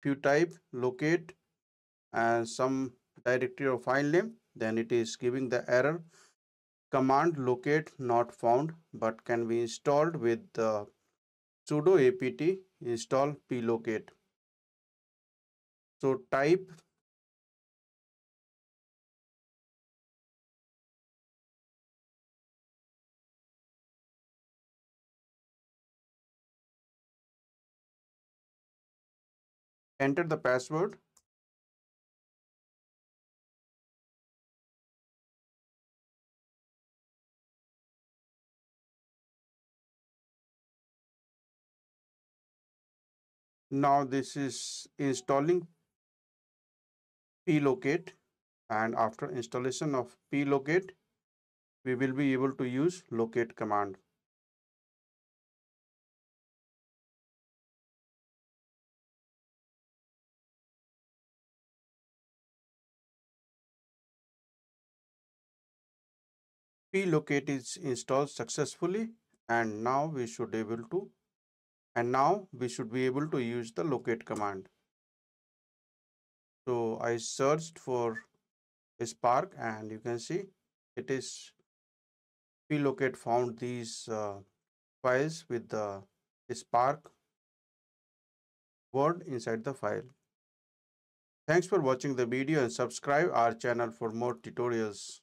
If you type locate some directory or file name, then it is giving the error command locate not found, but can be installed with the sudo apt install plocate. So type enter the password. Now this is installing plocate, and after installation of plocate, we will be able to use locate command. Plocate is installed successfully, and now we should be able to use the locate command. So I searched for Spark, and you can see it is plocate found these files with the Spark word inside the file. Thanks for watching the video and subscribe our channel for more tutorials.